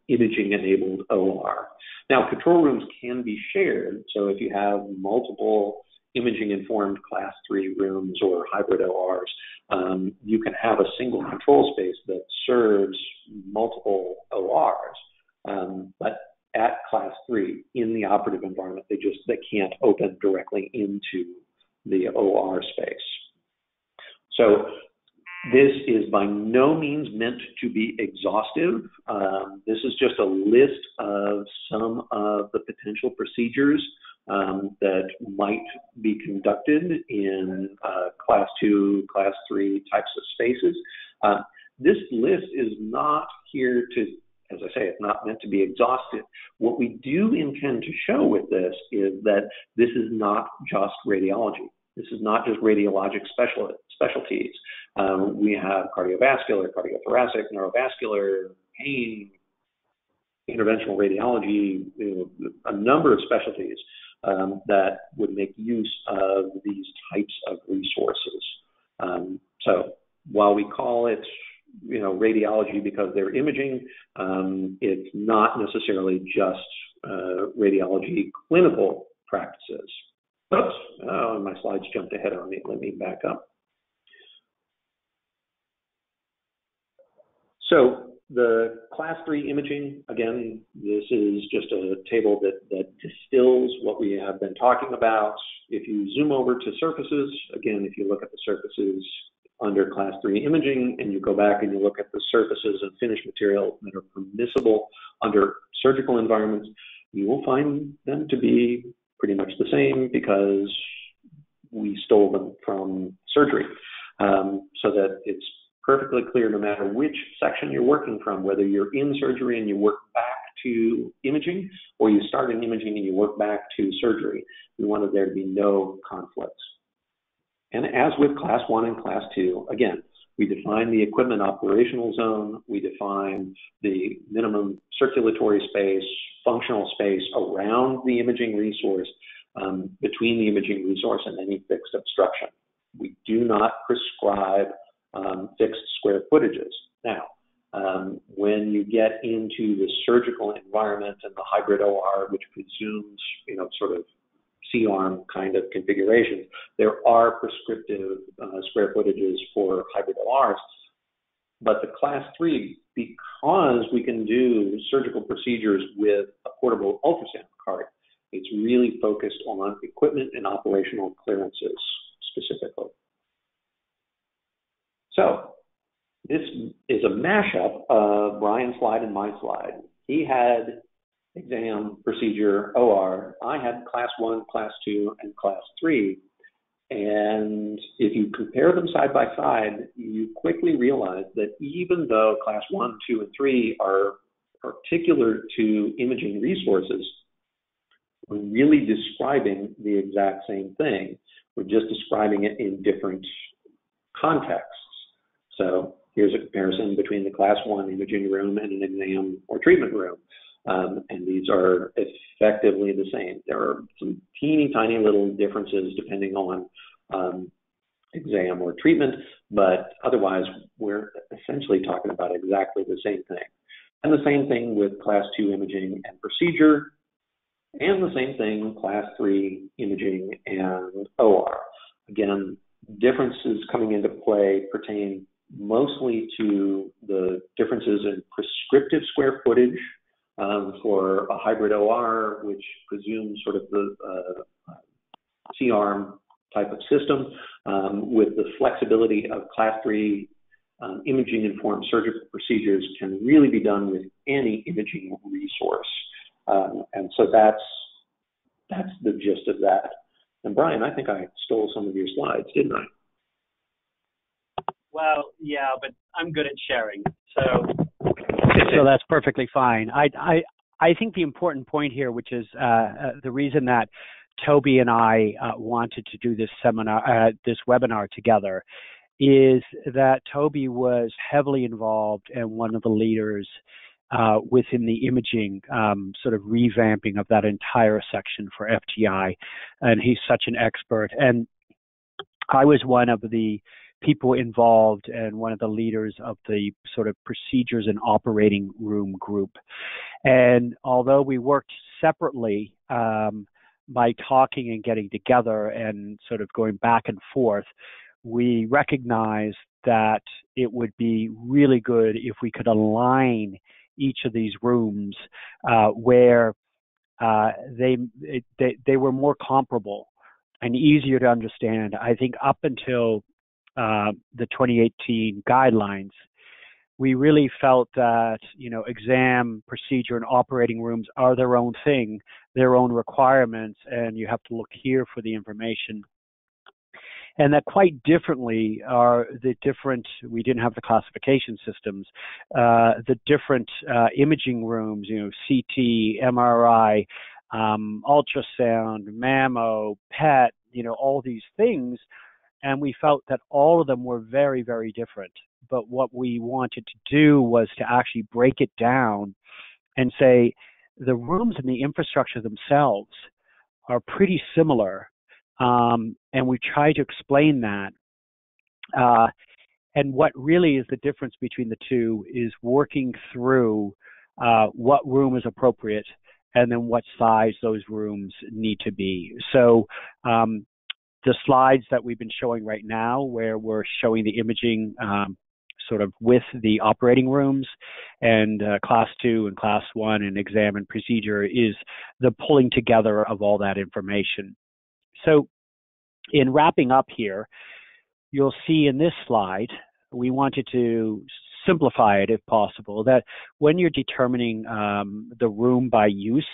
imaging-enabled OR. Now, control rooms can be shared, so if you have multiple imaging-informed class 3 rooms or hybrid ORs, you can have a single control space that serves multiple ORs, but at class 3, in the operative environment, they can't open directly into the OR space. So this is by no means meant to be exhaustive. This is just a list of some of the potential procedures that might be conducted in class 2, class 3 types of spaces. This list is not here to, as I say, it's not meant to be exhaustive. What we do intend to show with this is that this is not just radiology. This is not just radiologic specialties. We have cardiovascular, cardiothoracic, neurovascular, pain, interventional radiology, a number of specialties that would make use of these types of resources. So while we call it, radiology because they're imaging, it's not necessarily just radiology clinical practices. Oops, oh, my slides jumped ahead on me. Let me back up. So the class 3 imaging, again, this is just a table that distills what we have been talking about. If you zoom over to surfaces, again, if you look at the surfaces under class 3 imaging and you go back and you look at the surfaces and finished materials that are permissible under surgical environments, you will find them to be pretty much the same because we stole them from surgery, so that it's perfectly clear no matter which section you're working from, whether you're in surgery and you work back to imaging, or you start in imaging and you work back to surgery. We wanted there to be no conflicts. And as with class 1 and class 2, again, we define the equipment operational zone, we define the minimum circulatory space, functional space around the imaging resource, between the imaging resource and any fixed obstruction. We do not prescribe fixed square footages. Now, when you get into the surgical environment and the hybrid OR, which presumes, sort of C-arm kind of configurations, there are prescriptive square footages for hybrid ORs. But the class 3, because we can do surgical procedures with a portable ultrasound cart, it's really focused on equipment and operational clearances specifically. So this is a mashup of Brian's slide and my slide. He had exam, procedure, OR. I had class 1, class 2, and class 3. And if you compare them side by side, you quickly realize that even though class 1, 2, and 3 are particular to imaging resources, We're really describing the exact same thing. We're just describing it in different contexts. So here's a comparison between the class one imaging room and an exam or treatment room. And these are effectively the same. There are some teeny tiny little differences depending on exam or treatment, but otherwise we're essentially talking about exactly the same thing. And the same thing with class two imaging and procedure, and the same thing class three imaging and OR. Again, differences coming into play pertain mostly to the differences in prescriptive square footage for a hybrid OR, which presumes sort of the C-arm type of system, with the flexibility of class three imaging-informed surgical procedures can really be done with any imaging resource. And so that's the gist of that. And Brian, I think I stole some of your slides, didn't I? Well, yeah, but I'm good at sharing, so that's perfectly fine. I think the important point here, which is the reason that Toby and I wanted to do this seminar, this webinar together, is that Toby was heavily involved and one of the leaders within the imaging sort of revamping of that entire section for FGI, and he's such an expert. And I was one of the people involved and one of the leaders of the sort of procedures and operating room group. And although we worked separately by talking and getting together and sort of going back and forth, we recognized that it would be really good if we could align each of these rooms where they were more comparable and easier to understand. I think up until the 2018 guidelines, we really felt that, you know, exam, procedure, and operating rooms are their own thing, their own requirements, and you have to look here for the information. And that quite differently are the different, we didn't have the classification systems, the different imaging rooms, you know, CT, MRI, ultrasound, mammo, PET, you know, all these things. And we felt that all of them were very, very different. But what we wanted to do was to actually break it down and say the rooms and the infrastructure themselves are pretty similar. And we try to explain that. And what really is the difference between the two is working through what room is appropriate and then what size those rooms need to be. So the slides that we've been showing right now, where we're showing the imaging sort of with the operating rooms and class two and class one and exam and procedure, is the pulling together of all that information. So in wrapping up here, you'll see in this slide, we wanted to simplify it if possible, that when you're determining the room by use,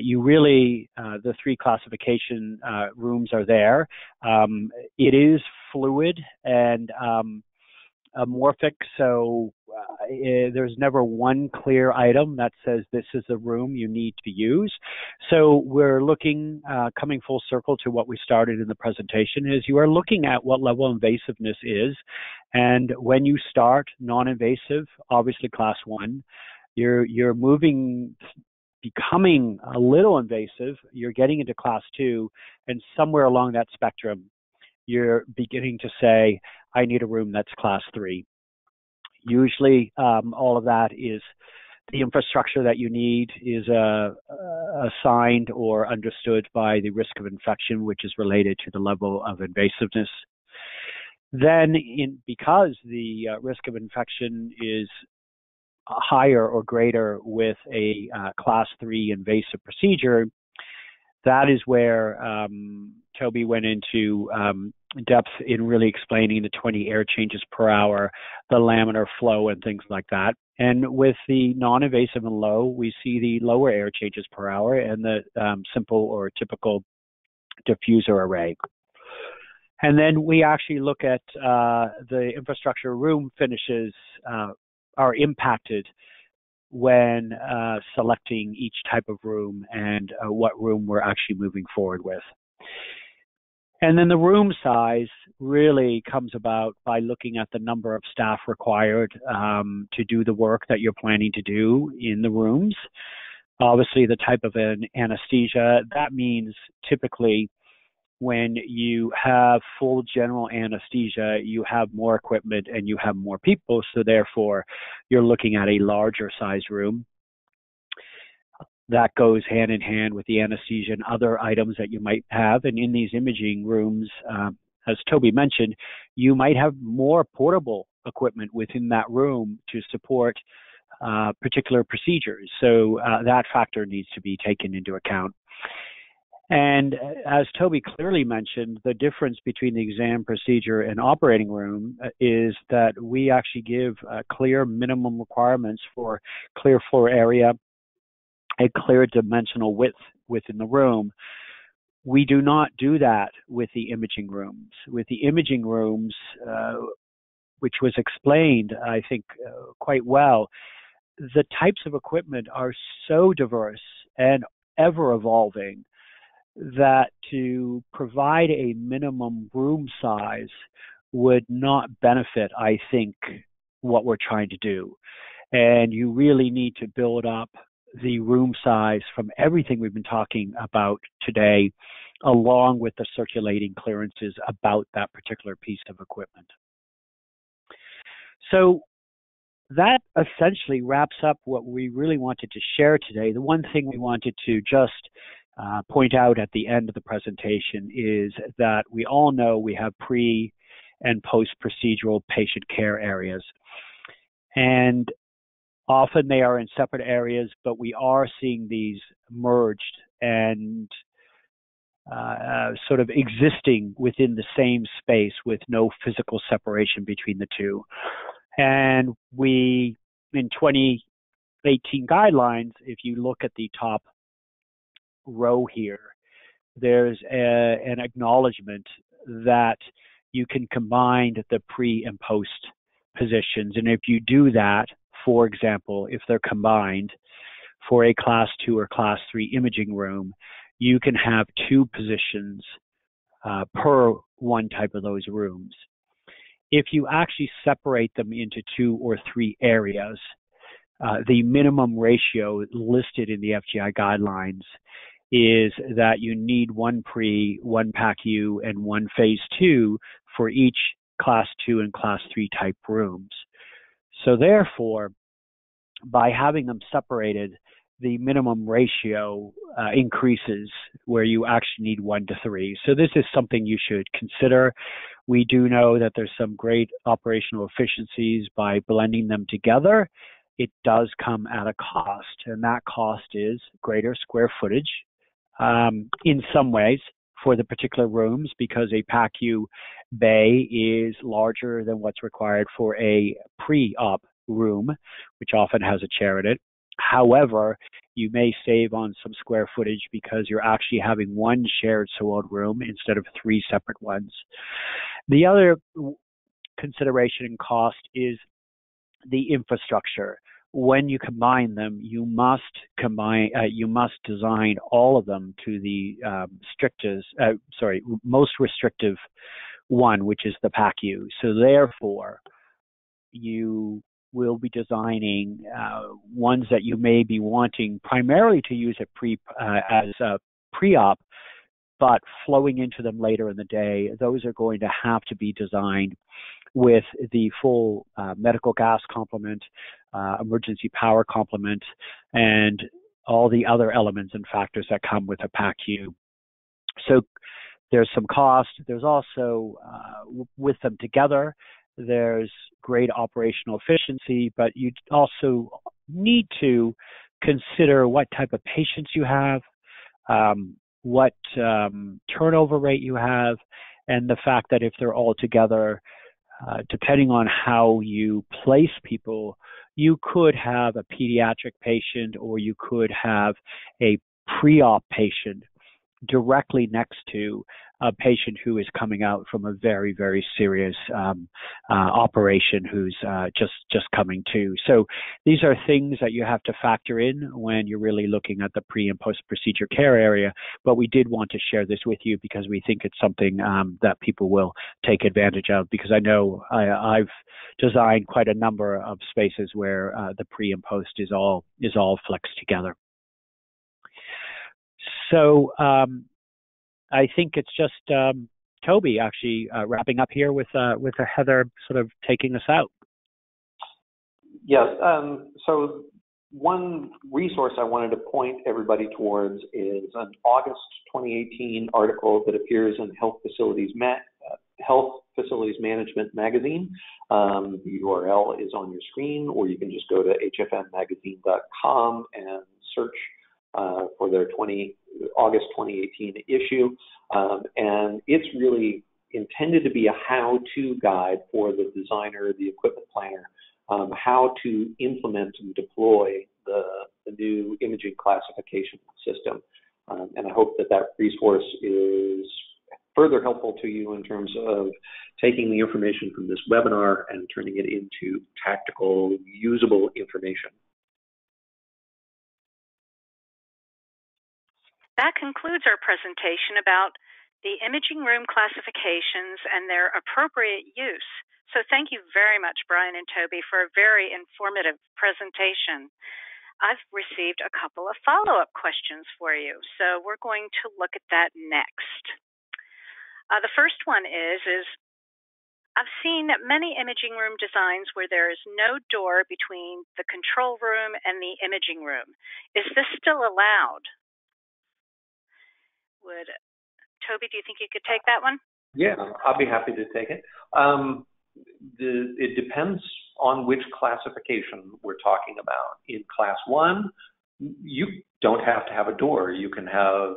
you really, the three classification rooms are there. It is fluid and amorphic, so there's never one clear item that says this is the room you need to use. So we're looking, coming full circle to what we started in the presentation, is you are looking at what level of invasiveness is. And when you start non-invasive, obviously class one, you're moving, becoming a little invasive, you're getting into class two, and somewhere along that spectrum, you're beginning to say, I need a room that's class three. Usually all of that is the infrastructure that you need is assigned or understood by the risk of infection, which is related to the level of invasiveness. Then because the risk of infection is higher or greater with a class three invasive procedure, that is where Toby went into depth in really explaining the 20 air changes per hour, the laminar flow, and things like that. And with the non-invasive and low, we see the lower air changes per hour and the simple or typical diffuser array. And then we actually look at the infrastructure room finishes are impacted when selecting each type of room and what room we're actually moving forward with. And then the room size really comes about by looking at the number of staff required to do the work that you're planning to do in the rooms. Obviously, the type of an anesthesia, that means typically when you have full general anesthesia, you have more equipment and you have more people, so therefore you're looking at a larger size room. That goes hand in hand with the anesthesia and other items that you might have. And in these imaging rooms, as Toby mentioned, you might have more portable equipment within that room to support particular procedures. So that factor needs to be taken into account. And as Toby clearly mentioned, the difference between the exam procedure and operating room is that we actually give clear minimum requirements for clear floor area, a clear dimensional width within the room. We do not do that with the imaging rooms. With the imaging rooms, which was explained, I think, quite well, the types of equipment are so diverse and ever-evolving that to provide a minimum room size would not benefit, I think, what we're trying to do. And you really need to build up the room size from everything we've been talking about today, along with the circulating clearances about that particular piece of equipment. So that essentially wraps up what we really wanted to share today. The one thing we wanted to just point out at the end of the presentation is that we all know we have pre- and post-procedural patient care areas. And often they are in separate areas, but we are seeing these merged and sort of existing within the same space with no physical separation between the two. And we, in 2018 guidelines, if you look at the top row here, there's an acknowledgement that you can combine the pre and post positions. And if you do that, for example, if they're combined for a class 2 or class 3 imaging room, you can have two positions per one type of those rooms. If you actually separate them into two or three areas, the minimum ratio listed in the FGI guidelines is that you need one pre, one PACU, and one phase 2 for each class 2 and class 3 type rooms. So therefore, by having them separated, the minimum ratio increases where you actually need 1 to 3. So this is something you should consider. We do know that there's some great operational efficiencies by blending them together. It does come at a cost, and that cost is greater square footage in some ways for the particular rooms, because a PACU bay is larger than what's required for a pre-op room, which often has a chair in it. However, you may save on some square footage because you're actually having one shared sewed room instead of three separate ones. The other consideration and cost is the infrastructure. When you combine them, you must design all of them to the most restrictive one, which is the PACU. So therefore, you will be designing ones that you may be wanting primarily to use at pre-op, but flowing into them later in the day. Those are going to have to be designed with the full medical gas complement, emergency power complement, and all the other elements and factors that come with a PACU. So there's some cost. There's also, with them together, there's great operational efficiency, but you also need to consider what type of patients you have, what turnover rate you have, and the fact that if they're all together, depending on how you place people, you could have a pediatric patient or you could have a pre-op patient directly next to a patient who is coming out from a very, very serious operation, who's just coming to. So these are things that you have to factor in when you're really looking at the pre and post procedure care area. But we did want to share this with you because we think it's something that people will take advantage of, because I know I've designed quite a number of spaces where the pre and post is all flexed together. So I think it's just Toby actually wrapping up here with Heather sort of taking us out. Yes. So one resource I wanted to point everybody towards is an August 2018 article that appears in Health Facilities Management Magazine. The URL is on your screen, or you can just go to hfmmagazine.com and search for their August 2018 issue. And it's really intended to be a how-to guide for the designer, the equipment planner, how to implement and deploy the new imaging classification system. And I hope that that resource is further helpful to you in terms of taking the information from this webinar and turning it into tactical, usable information. That concludes our presentation about the imaging room classifications and their appropriate use. So thank you very much, Brian and Toby, for a very informative presentation. I've received a couple of follow-up questions for you, so we're going to look at that next. The first one is I've seen many imaging room designs where there is no door between the control room and the imaging room. Is this still allowed? Toby, do you think you could take that one? Yeah, I'll be happy to take it. It depends on which classification we're talking about. In class one, you don't have to have a door. You can have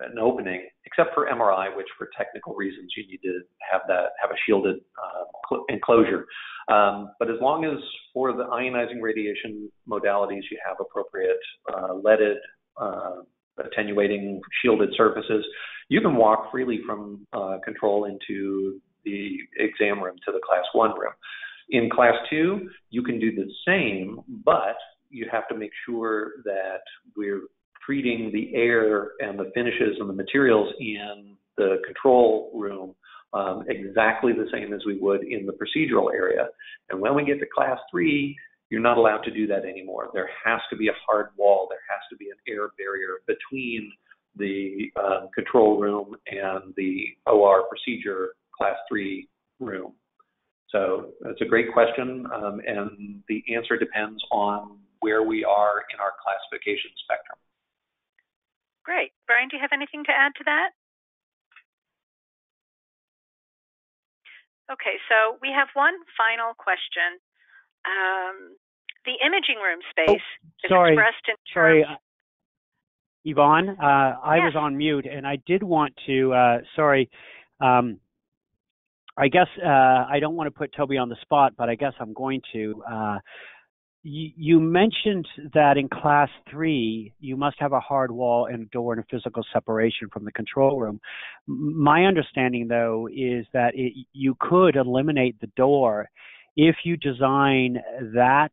an opening, except for MRI, which for technical reasons you need to have a shielded enclosure. But as long as for the ionizing radiation modalities you have appropriate leaded attenuating shielded surfaces, you can walk freely from control into the exam room to the class one room. In class two, you can do the same, but you have to make sure that we're treating the air and the finishes and the materials in the control room exactly the same as we would in the procedural area. And when we get to class three, you're not allowed to do that anymore. There has to be a hard wall. There has to be an air barrier between the control room and the OR procedure class three room. So that's a great question, and the answer depends on where we are in our classification spectrum. Great. Brian, do you have anything to add to that? Okay, so we have one final question. The imaging room space is expressed in terms. Sorry, Yvonne, I was on mute, and I did want to, I guess I don't want to put Toby on the spot, but I guess I'm going to. You mentioned that in class three, you must have a hard wall and a door and a physical separation from the control room. My understanding, though, is that you could eliminate the door if you design that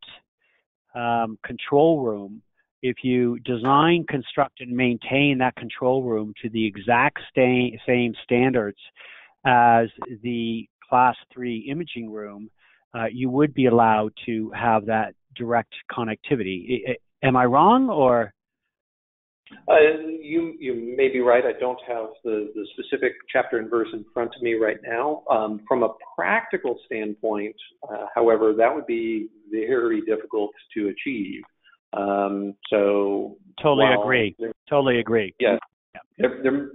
control room, if you design, construct, and maintain that control room to the exact same standards as the class three imaging room, you would be allowed to have that direct connectivity. Am I wrong, or? You may be right. I don't have the specific chapter and verse in front of me right now. From a practical standpoint, however, that would be very difficult to achieve. So totally agree. Totally agree. Yeah. There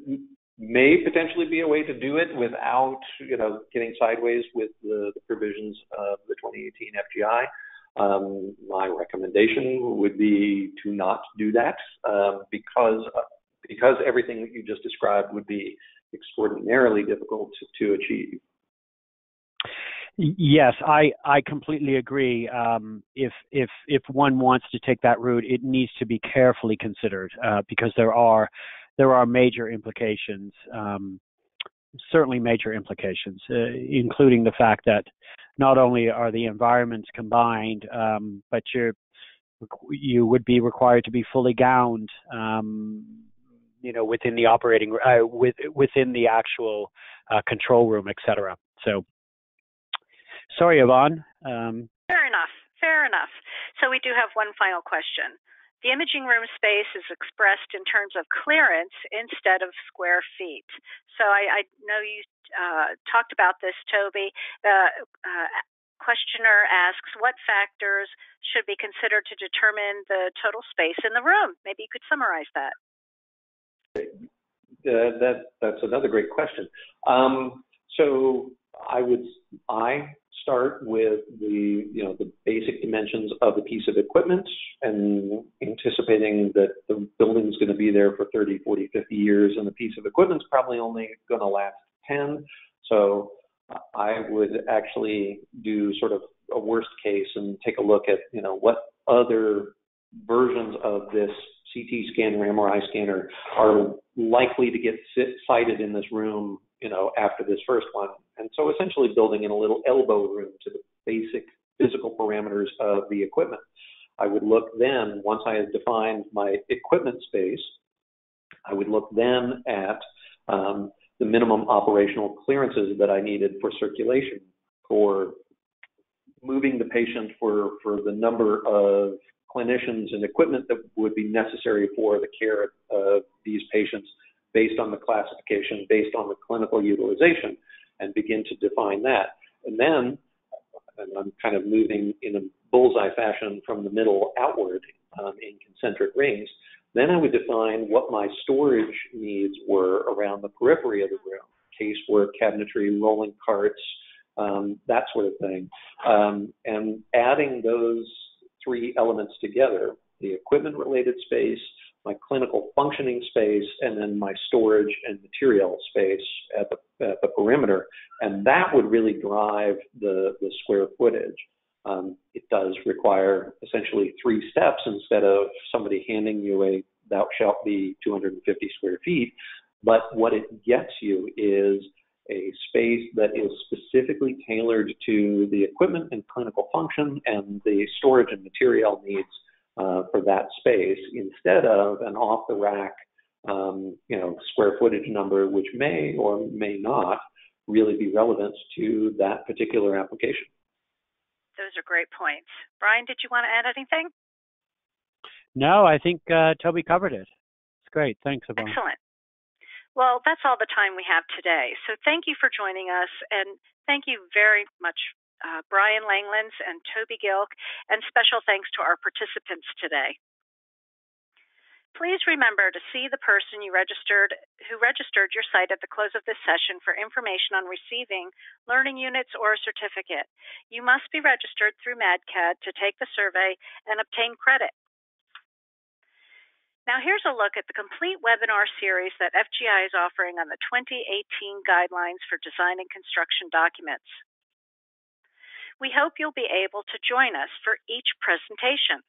may potentially be a way to do it without, getting sideways with the provisions of the 2018 FGI. My recommendation would be to not do that because everything that you just described would be extraordinarily difficult to achieve. Yes, I completely agree. If one wants to take that route, it needs to be carefully considered because there are major implications certainly major implications, including the fact that not only are the environments combined, but you would be required to be fully gowned, within the operating within the actual control room, etc. So, sorry, Yvonne. Fair enough. So we do have one final question. The imaging room space is expressed in terms of clearance instead of square feet. So I know you talked about this, Toby. Questioner asks, what factors should be considered to determine the total space in the room? Maybe you could summarize that. That's another great question. So I start with the basic dimensions of a piece of equipment and anticipating that the building's going to be there for 30, 40, 50 years, and the piece of equipment's probably only going to last 10. So I would actually do sort of a worst case and take a look at, what other versions of this CT scanner, MRI scanner are likely to get sited in this room, after this first one. And so essentially building in a little elbow room to the basic physical parameters of the equipment. I would look then, once I had defined my equipment space, I would look then at the minimum operational clearances that I needed for circulation, for moving the patient, for the number of clinicians and equipment that would be necessary for the care of these patients based on the classification, based on the clinical utilization, and begin to define that. And then, and I'm kind of moving in a bullseye fashion from the middle outward in concentric rings, then I would define what my storage needs were around the periphery of the room, casework, cabinetry, rolling carts, that sort of thing. And adding those three elements together, the equipment-related space, my clinical functioning space, and then my storage and material space at the perimeter. And that would really drive the square footage. It does require essentially three steps instead of somebody handing you a thou shalt be 250 square feet. But what it gets you is a space that is specifically tailored to the equipment and clinical function and the storage and material needs for that space, instead of an off-the-rack, square footage number, which may or may not really be relevant to that particular application. Those are great points. Brian, did you want to add anything? No, I think Toby covered it. It's great. Thanks, Yvonne. Excellent. Well, that's all the time we have today. So thank you for joining us, and thank you very much, Brian Langlands and Toby Gilk, and special thanks to our participants today. Please remember to see the person who registered your site at the close of this session for information on receiving learning units or a certificate. You must be registered through MADCAD to take the survey and obtain credit. Now here's a look at the complete webinar series that FGI is offering on the 2018 guidelines for design and construction documents. We hope you'll be able to join us for each presentation.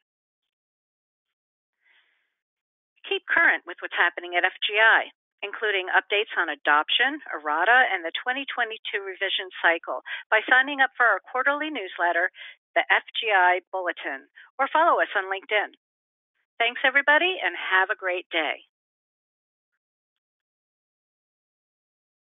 Keep current with what's happening at FGI, including updates on adoption, errata, and the 2022 revision cycle by signing up for our quarterly newsletter, the FGI Bulletin, or follow us on LinkedIn. Thanks, everybody, and have a great day.